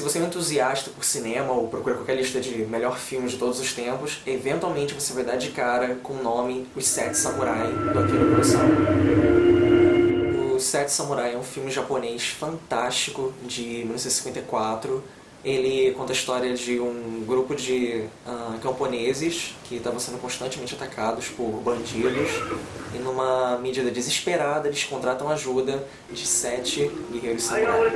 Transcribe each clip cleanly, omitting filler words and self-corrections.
Se você é um entusiasta por cinema ou procura qualquer lista de melhor filmes de todos os tempos, eventualmente você vai dar de cara com o nome Os Sete Samurais, do Akira Kurosawa. Os Sete Samurais é um filme japonês fantástico de 1954. Ele conta a história de um grupo de camponeses que estavam sendo constantemente atacados por bandidos, e numa medida desesperada eles contratam ajuda de 7 guerreiros samurais.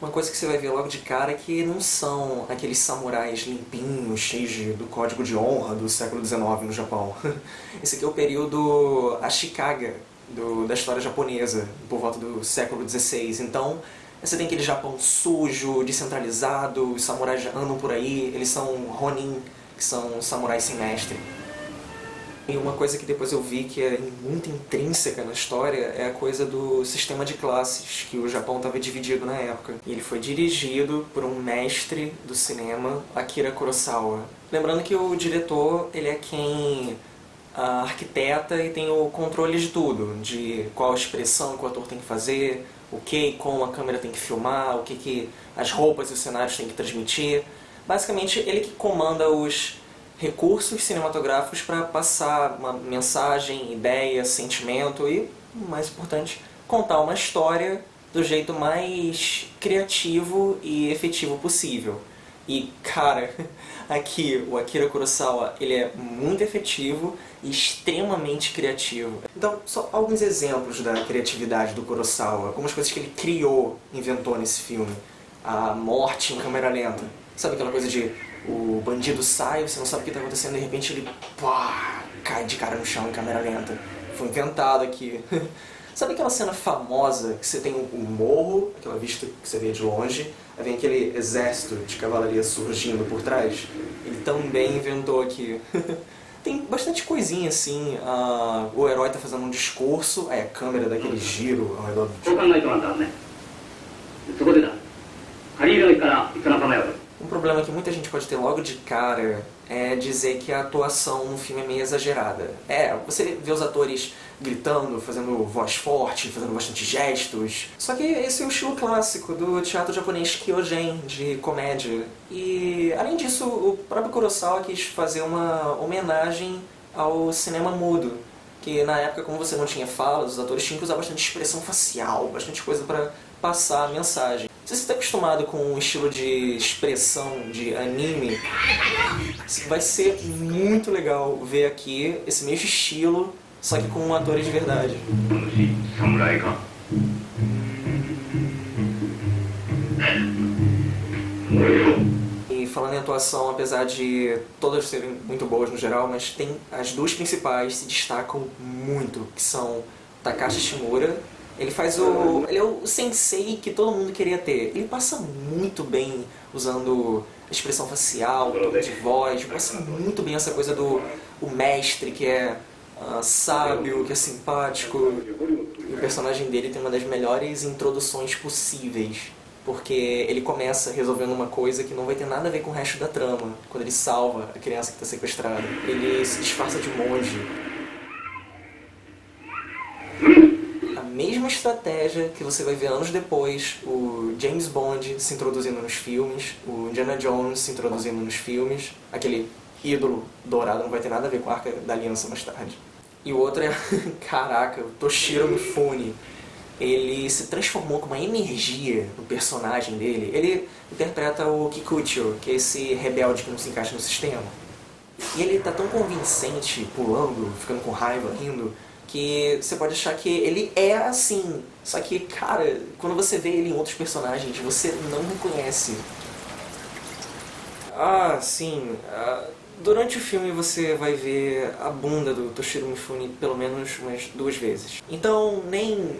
Uma coisa que você vai ver logo de cara é que não são aqueles samurais limpinhos, cheios do código de honra do século XIX no Japão. Esse aqui é o período Ashikaga da história japonesa, por volta do século XVI. Então, você tem aquele Japão sujo, descentralizado, os samurais andam por aí, eles são ronin, que são samurais sem mestre. E uma coisa que depois eu vi que é muito intrínseca na história é a coisa do sistema de classes, que o Japão estava dividido na época. E ele foi dirigido por um mestre do cinema, Akira Kurosawa. Lembrando que o diretor, ele é quem arquiteta e tem o controle de tudo, de qual expressão que o ator tem que fazer, o que e como a câmera tem que filmar, o que as roupas e os cenários têm que transmitir. Basicamente, ele que comanda os recursos cinematográficos para passar uma mensagem, ideia, sentimento e, o mais importante, contar uma história do jeito mais criativo e efetivo possível. E, cara, aqui o Akira Kurosawa, ele é muito efetivo e extremamente criativo. Então, só alguns exemplos da criatividade do Kurosawa, algumas coisas que ele criou, inventou nesse filme. A morte em câmera lenta. Sabe aquela coisa de o bandido sai, você não sabe o que está acontecendo, de repente ele pá, cai de cara no chão em câmera lenta. Foi inventado aqui. Sabe aquela cena famosa que você tem o morro, aquela vista que você vê de longe, aí vem aquele exército de cavalaria surgindo por trás? Ele também inventou aqui. Tem bastante coisinha assim, o herói está fazendo um discurso, aí a câmera dá aquele giro ao redor do... Um problema que muita gente pode ter logo de cara é dizer que a atuação no filme é meio exagerada. É, você vê os atores gritando, fazendo voz forte, fazendo bastante gestos. Só que esse é o estilo clássico do teatro japonês Kyogen, de comédia. E, além disso, o próprio Kurosawa quis fazer uma homenagem ao cinema mudo, que na época, como você não tinha fala, os atores tinham que usar bastante expressão facial, bastante coisa para passar a mensagem. Se você está acostumado com um estilo de expressão de anime, vai ser muito legal ver aqui esse mesmo estilo, só que com atores de verdade. E falando em atuação, apesar de todas serem muito boas no geral, mas tem as duas principais se destacam muito, que são Takashi Shimura. Ele é o sensei que todo mundo queria ter. Ele passa muito bem usando expressão facial, tom de voz, passa muito bem essa coisa do o mestre que é sábio, que é simpático. E o personagem dele tem uma das melhores introduções possíveis, porque ele começa resolvendo uma coisa que não vai ter nada a ver com o resto da trama, quando ele salva a criança que está sequestrada. Ele se disfarça de monge. Mesma estratégia que você vai ver anos depois o James Bond se introduzindo nos filmes, o Indiana Jones se introduzindo nos filmes, aquele ídolo dourado não vai ter nada a ver com a Arca da Aliança mais tarde. E o outro é, caraca, o Toshiro Mifune. Ele se transformou com uma energia no personagem dele. Ele interpreta o Kikuchiyo, que é esse rebelde que não se encaixa no sistema. E ele tá tão convincente, pulando, ficando com raiva, rindo, que você pode achar que ele é assim. Só que, cara, quando você vê ele em outros personagens, você não reconhece. Ah, sim. Durante o filme você vai ver a bunda do Toshiro Mifune pelo menos umas 2 vezes. Então, nem...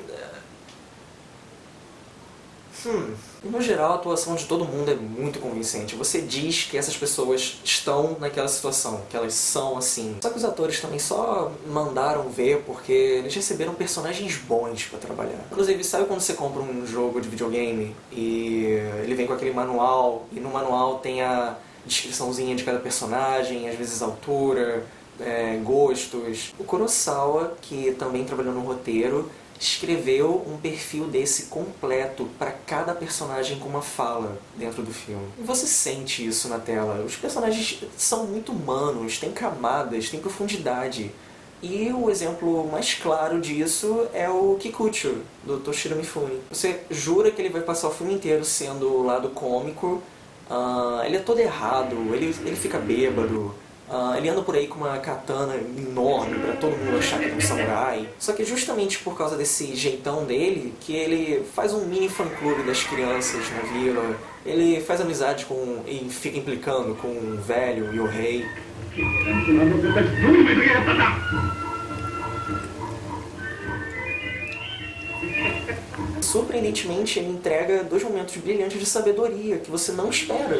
No geral, a atuação de todo mundo é muito convincente. Você diz que essas pessoas estão naquela situação, que elas são assim. Só que os atores também só mandaram ver porque eles receberam personagens bons pra trabalhar. Inclusive, sabe quando você compra um jogo de videogame e ele vem com aquele manual, e no manual tem a descriçãozinha de cada personagem, às vezes a altura, gostos? O Kurosawa, que também trabalhou no roteiro, escreveu um perfil desse completo para cada personagem com uma fala dentro do filme. E você sente isso na tela. Os personagens são muito humanos, têm camadas, têm profundidade. E o exemplo mais claro disso é o Kikuchiyo, do Toshiro Mifune. Você jura que ele vai passar o filme inteiro sendo o lado cômico. Ele é todo errado, ele fica bêbado. Ele anda por aí com uma katana enorme pra todo mundo achar que é um samurai. Só que justamente por causa desse jeitão dele, que ele faz um mini fã-clube das crianças na vila. Ele faz amizade com e fica implicando com um velho Yohei. Surpreendentemente, ele entrega dois momentos brilhantes de sabedoria que você não espera.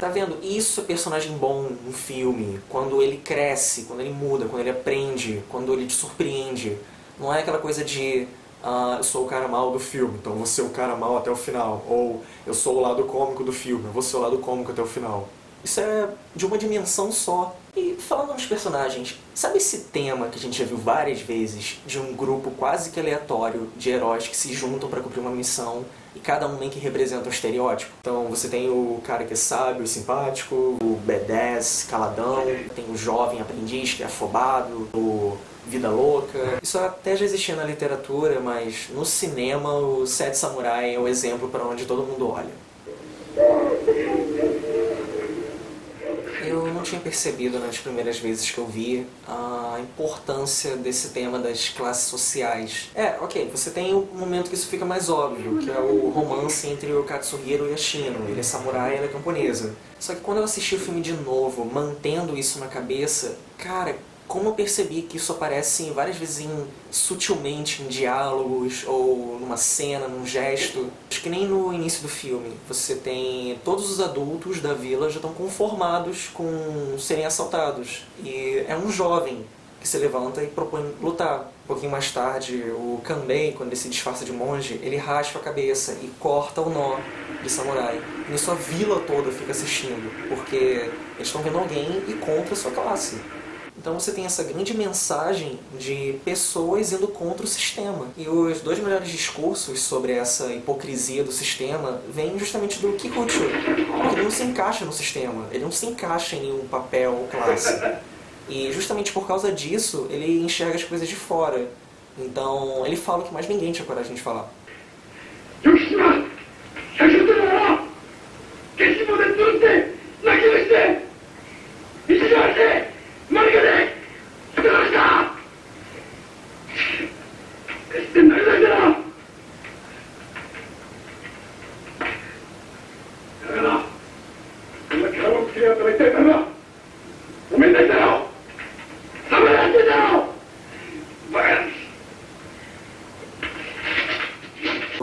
Tá vendo? Isso é personagem bom no filme. Quando ele cresce, quando ele muda, quando ele aprende, quando ele te surpreende. Não é aquela coisa de eu sou o cara mal do filme, então vou ser o cara mal até o final. Ou eu sou o lado cômico do filme, eu vou ser o lado cômico até o final. Isso é de uma dimensão só. E falando dos personagens, sabe esse tema que a gente já viu várias vezes de um grupo quase que aleatório de heróis que se juntam para cumprir uma missão e cada um meio que representa um estereótipo? Então você tem o cara que é sábio, simpático, o badass, caladão, tem o jovem aprendiz que é afobado, o vida louca. Isso até já existia na literatura, mas no cinema o Sete Samurai é o exemplo para onde todo mundo olha. Eu tinha percebido nas primeiras vezes que eu vi a importância desse tema das classes sociais. Ok, você tem um momento que isso fica mais óbvio, que é o romance entre o Katsuhiro e a Shino. Ele é samurai e ela é camponesa. Só que quando eu assisti o filme de novo, mantendo isso na cabeça, cara, como eu percebi que isso aparece várias vezes sutilmente em diálogos ou numa cena, num gesto. Acho que nem no início do filme. Você tem todos os adultos da vila já estão conformados com serem assaltados. E é um jovem que se levanta e propõe lutar. Um pouquinho mais tarde, o Kanbei, quando ele se disfarça de monge, ele raspa a cabeça e corta o nó de samurai. E a sua vila toda fica assistindo, porque eles estão vendo alguém e contra a sua classe. Então você tem essa grande mensagem de pessoas indo contra o sistema. E os dois melhores discursos sobre essa hipocrisia do sistema vêm justamente do Kikuchiyo, porque ele não se encaixa no sistema, ele não se encaixa em nenhum papel ou classe. E justamente por causa disso, ele enxerga as coisas de fora. Então ele fala o que mais ninguém tinha coragem de falar.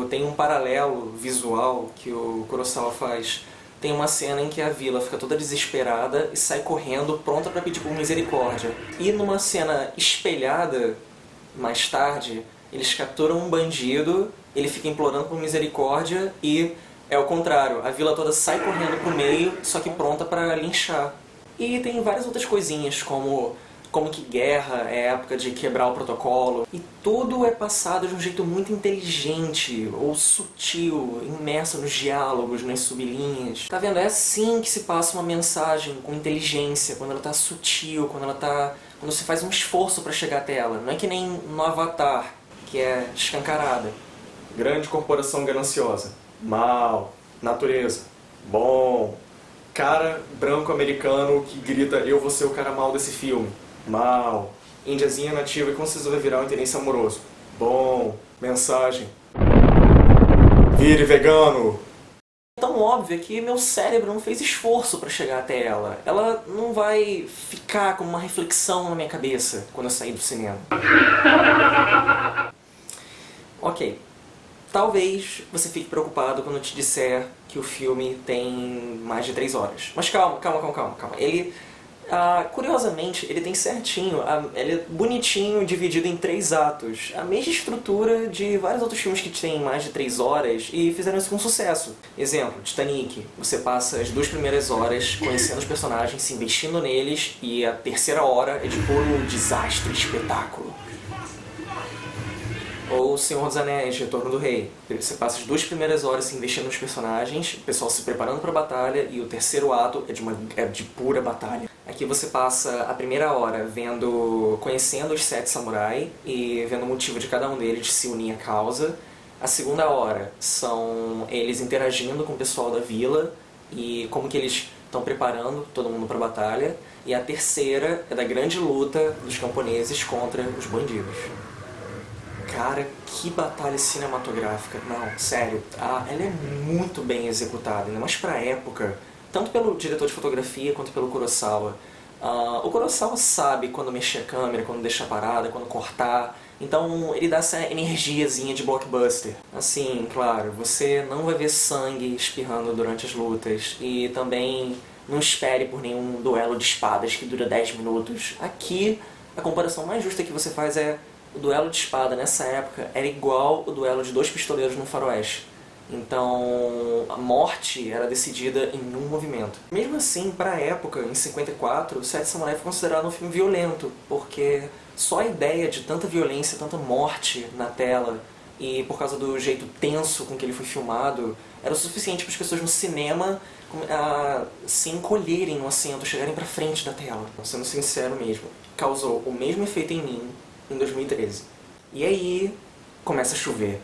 Tem um paralelo visual que o Kurosawa faz. Tem uma cena em que a vila fica toda desesperada e sai correndo, pronta para pedir por misericórdia. E numa cena espelhada, mais tarde, eles capturam um bandido, ele fica implorando por misericórdia e é o contrário. A vila toda sai correndo pro meio, só que pronta para linchar. E tem várias outras coisinhas, como que guerra é época de quebrar o protocolo. E tudo é passado de um jeito muito inteligente ou sutil, imerso nos diálogos, nas sublinhas. Tá vendo? É assim que se passa uma mensagem com inteligência, quando ela tá sutil, quando você faz um esforço para chegar até ela. Não é que nem no Avatar, que é escancarada. Grande corporação gananciosa. Mal. Natureza. Bom. Cara branco americano que grita, eu vou ser o cara mal desse filme. Mal. Indiazinha nativa e com certeza vai virar um interesse amoroso. Bom. Mensagem. Vire vegano! Tão óbvio que meu cérebro não fez esforço pra chegar até ela. Ela não vai ficar como uma reflexão na minha cabeça quando eu sair do cinema. Ok. Talvez você fique preocupado quando eu te disser que o filme tem mais de 3 horas. Mas calma, calma, calma, calma. Ele Curiosamente, ele tem certinho, ele é bonitinho, dividido em 3 atos. A mesma estrutura de vários outros filmes que têm mais de 3 horas e fizeram isso com sucesso. Exemplo, Titanic. Você passa as 2 primeiras horas conhecendo os personagens, se investindo neles, e a 3ª hora é de puro desastre, espetáculo. Ou Senhor dos Anéis, Retorno do Rei. Você passa as 2 primeiras horas se investindo nos personagens, o pessoal se preparando para a batalha, e o 3º ato é de pura batalha. Aqui você passa a 1ª hora conhecendo os 7 samurais e vendo o motivo de cada um deles de se unir à causa. A 2ª hora são eles interagindo com o pessoal da vila e como que eles estão preparando todo mundo para a batalha. E a 3ª é da grande luta dos camponeses contra os bandidos. Cara, que batalha cinematográfica. Não, sério, ela é muito bem executada, ainda mais pra época, tanto pelo diretor de fotografia quanto pelo Kurosawa. O Kurosawa sabe quando mexer a câmera, quando deixar parada, quando cortar, então ele dá essa energiazinha de blockbuster. Assim, claro, você não vai ver sangue espirrando durante as lutas, e também não espere por nenhum duelo de espadas que dura 10 minutos. Aqui, a comparação mais justa que você faz é: o duelo de espada nessa época era igual o duelo de 2 pistoleiros no faroeste. Então, a morte era decidida em um movimento. Mesmo assim, para a época, em 54, o 7 Samurais foi considerado um filme violento, porque só a ideia de tanta violência, tanta morte na tela, e por causa do jeito tenso com que ele foi filmado, era o suficiente para as pessoas no cinema se encolherem no assento, chegarem para frente da tela. Sendo sincero mesmo, causou o mesmo efeito em mim em 2013. E aí começa a chover.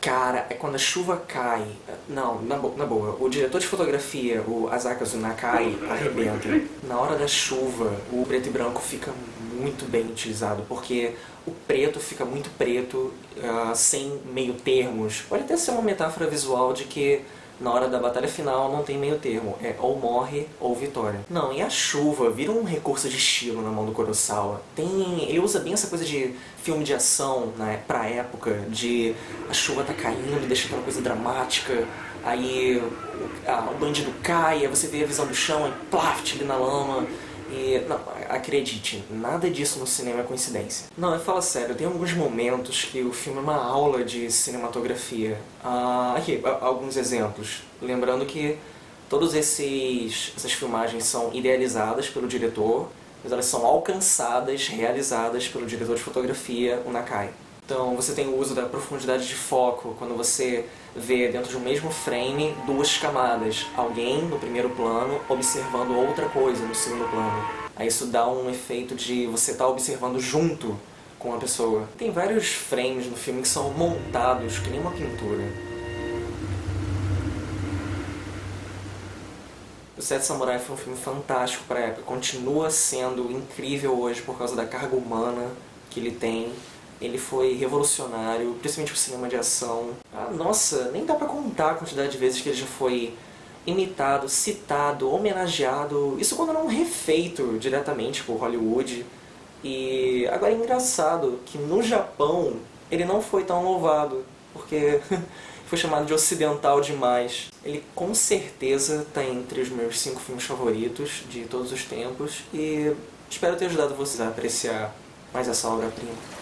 Cara, é quando a chuva cai. Não, na boa, o diretor de fotografia, o Asakazu Nakai, arrebenta. Na hora da chuva, o preto e branco fica muito bem utilizado, porque o preto fica muito preto, sem meio termos. Pode até ser uma metáfora visual de que na hora da batalha final não tem meio termo, é ou morre ou vitória. Não, e a chuva vira um recurso de estilo na mão do Kurosawa. Ele usa bem essa coisa de filme de ação, né, pra época, de a chuva tá caindo, deixa aquela coisa dramática, aí o bandido cai, aí você vê a visão do chão, aí plaft ali na lama. E, não, acredite, nada disso no cinema é coincidência. Não, fala sério, tem alguns momentos que o filme é uma aula de cinematografia. Aqui, alguns exemplos. Lembrando que todas essas filmagens são idealizadas pelo diretor, mas elas são alcançadas, realizadas pelo diretor de fotografia, o Nakai. Então você tem o uso da profundidade de foco, quando você vê dentro de um mesmo frame 2 camadas. Alguém no primeiro plano observando outra coisa no segundo plano. Aí isso dá um efeito de você estar observando junto com a pessoa. Tem vários frames no filme que são montados que nem uma pintura. O 7 Samurai foi um filme fantástico para a época, continua sendo incrível hoje por causa da carga humana que ele tem. Ele foi revolucionário, principalmente o cinema de ação. Nossa, nem dá pra contar a quantidade de vezes que ele já foi imitado, citado, homenageado. Isso quando não refeito diretamente por Hollywood. E agora é engraçado que no Japão ele não foi tão louvado, porque foi chamado de ocidental demais. Ele com certeza tá entre os meus 5 filmes favoritos de todos os tempos. E espero ter ajudado vocês a apreciar mais essa obra-prima.